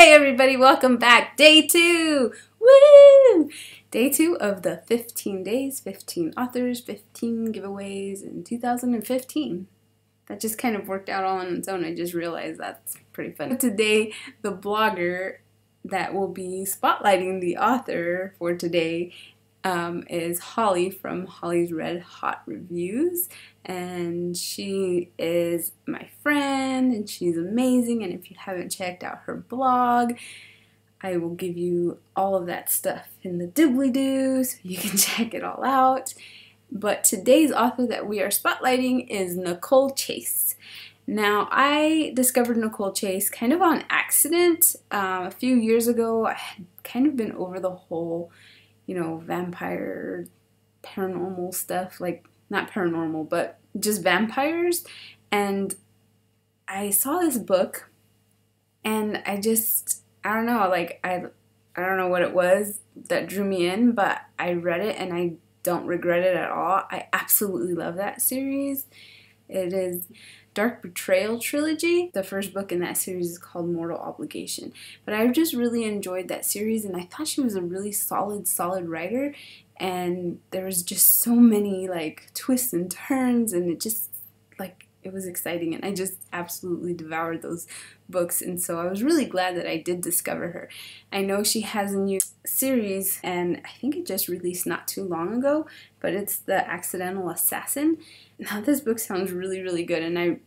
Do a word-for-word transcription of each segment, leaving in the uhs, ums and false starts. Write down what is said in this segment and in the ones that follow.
Hey everybody, welcome back. Day two! Woo! Day two of the fifteen days, fifteen authors, fifteen giveaways in two thousand fifteen. That just kind of worked out all on its own. I just realized that's pretty fun. Today, the blogger that will be spotlighting the author for today um, is Holly from Holly's Red Hot Reviews. And she is my friend, and she's amazing, and if you haven't checked out her blog, I will give you all of that stuff in the dibbly-doo so you can check it all out. But today's author that we are spotlighting is Nichole Chase. Now, I discovered Nichole Chase kind of on accident. Um, a few years ago, I had kind of been over the whole, you know, vampire, paranormal stuff, like, not paranormal, but just vampires, and I saw this book, and I just, I don't know, like, I, I don't know what it was that drew me in, but I read it, and I don't regret it at all. I absolutely love that series. It is Dark Betrayal Trilogy. The first book in that series is called Mortal Obligation, but I just really enjoyed that series, and I thought she was a really solid, solid writer, and there was just so many like twists and turns, and it just like it was exciting, and I just absolutely devoured those books, and so I was really glad that I did discover her. I know she has a new series, and I think it just released not too long ago, but it's The Accidental Assassin. Now this book sounds really, really good, and I,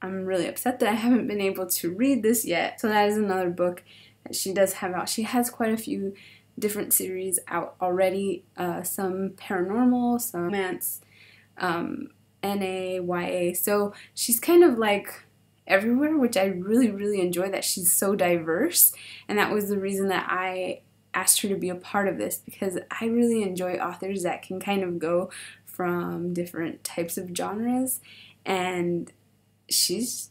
I'm really upset that I haven't been able to read this yet. So that is another book that she does have out. She has quite a few different series out already, uh, some paranormal, some romance, um, N A, Y A, so she's kind of like everywhere, which I really, really enjoy that she's so diverse, and that was the reason that I asked her to be a part of this, because I really enjoy authors that can kind of go from different types of genres, and she's,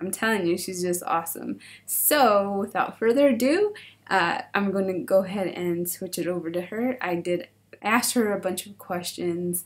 I'm telling you, she's just awesome. So without further ado, uh, I'm going to go ahead and switch it over to her. I did ask her a bunch of questions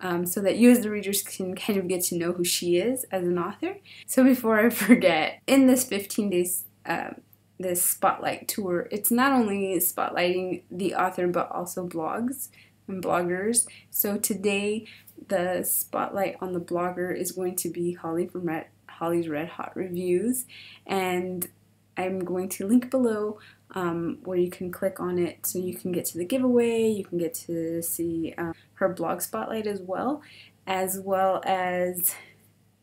Um, so that you as the readers can kind of get to know who she is as an author. So before I forget, in this fifteen days, uh, this spotlight tour, it's not only spotlighting the author but also blogs and bloggers. So today the spotlight on the blogger is going to be Holly from Red, Holly's Red Hot Reviews, and I'm going to link below um, where you can click on it so you can get to the giveaway, you can get to see um, her blog spotlight as well, as well as,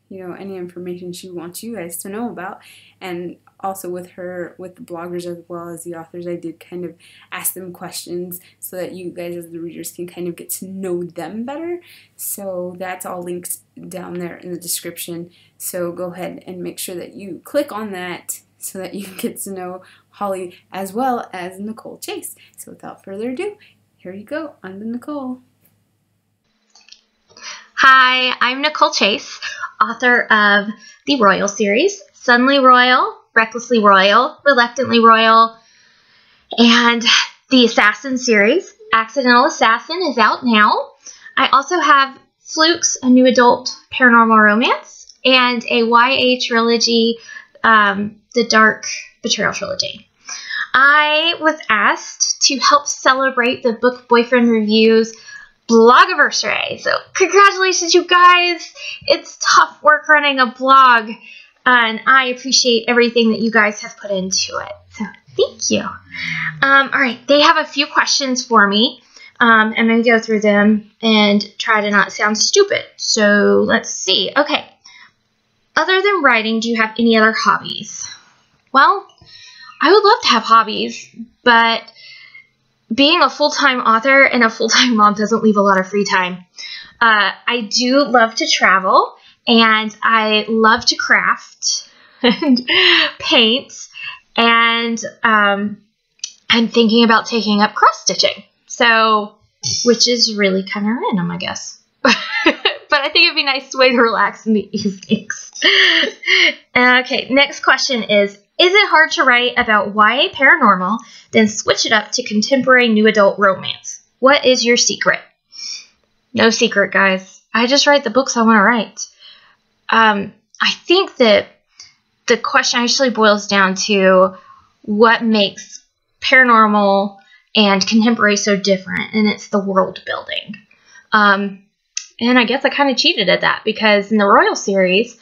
you know, any information she wants you guys to know about. And also with her, with the bloggers as well as the authors, I did kind of ask them questions so that you guys as the readers can kind of get to know them better. So that's all linked down there in the description. So go ahead and make sure that you click on that so that you can get to know Holly as well as Nichole Chase. So without further ado, here you go, on to Nichole. Hi, I'm Nichole Chase, author of the Royal series, Suddenly Royal, Recklessly Royal, Reluctantly Royal, and the Assassin series. Accidental Assassin is out now. I also have Flukes, a new adult paranormal romance, and a Y A trilogy, Um, the Dark Betrayal Trilogy. I was asked to help celebrate the book Boyfriend Reviews blogiversary. So congratulations, you guys. It's tough work running a blog, and I appreciate everything that you guys have put into it. So thank you. Um, all right, they have a few questions for me. Um, I'm going to go through them and try to not sound stupid. So let's see. Okay. Other than writing, do you have any other hobbies? Well, I would love to have hobbies, but being a full-time author and a full-time mom doesn't leave a lot of free time. Uh, I do love to travel, and I love to craft and paint, and um, I'm thinking about taking up cross-stitching, so, which is really kind of random, I guess. But I think it'd be a nice way to relax in the evenings. Okay, next question is, is it hard to write about Y A paranormal, then switch it up to contemporary new adult romance? What is your secret? No secret, guys. I just write the books I want to write. Um, I think that the question actually boils down to what makes paranormal and contemporary so different, and it's the world building. Um, and I guess I kind of cheated at that, because in the Royal series,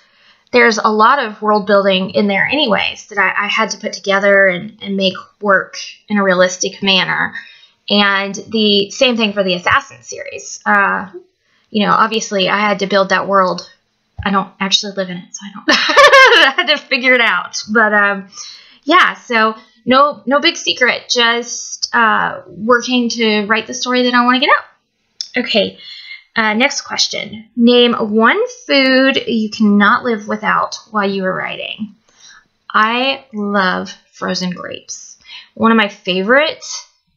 there's a lot of world building in there anyways that I, I had to put together and, and make work in a realistic manner. And the same thing for the Assassin series. Uh, you know, obviously I had to build that world. I don't actually live in it, so I don't I had to figure it out. But um, yeah, so no, no big secret, just uh, working to write the story that I want to get out. Okay, uh, next question. Name one food you cannot live without while you are writing. I love frozen grapes. One of my favorite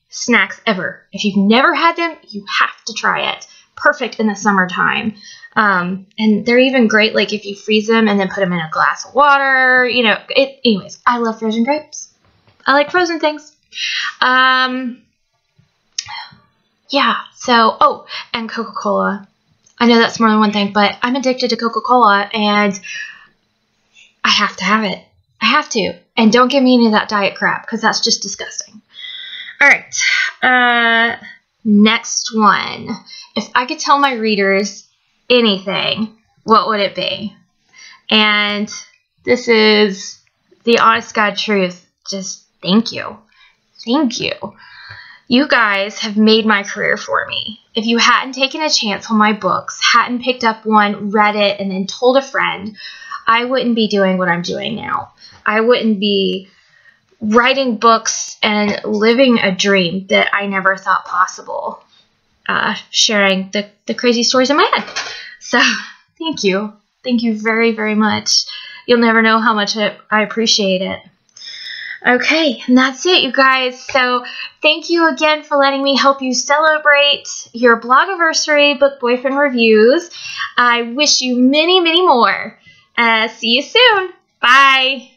snacks ever. If you've never had them, you have to try it. Perfect in the summertime. Um, and they're even great, like, if you freeze them and then put them in a glass of water, you know, it, anyways, I love frozen grapes. I like frozen things. Um, yeah, so, oh, and Coca-Cola. I know that's more than one thing, but I'm addicted to Coca-Cola, and I have to have it. I have to. And don't give me any of that diet crap, because that's just disgusting. All right, uh, next one. If I could tell my readers anything, what would it be? And this is the honest God truth. Just thank you. Thank you. You guys have made my career for me. If you hadn't taken a chance on my books, hadn't picked up one, read it, and then told a friend, I wouldn't be doing what I'm doing now. I wouldn't be writing books and living a dream that I never thought possible, uh, sharing the, the crazy stories in my head. So thank you. Thank you very, very much. You'll never know how much I, I appreciate it. Okay, and that's it, you guys. So thank you again for letting me help you celebrate your blogiversary book Boyfriend Reviews. I wish you many, many more. Uh, see you soon. Bye.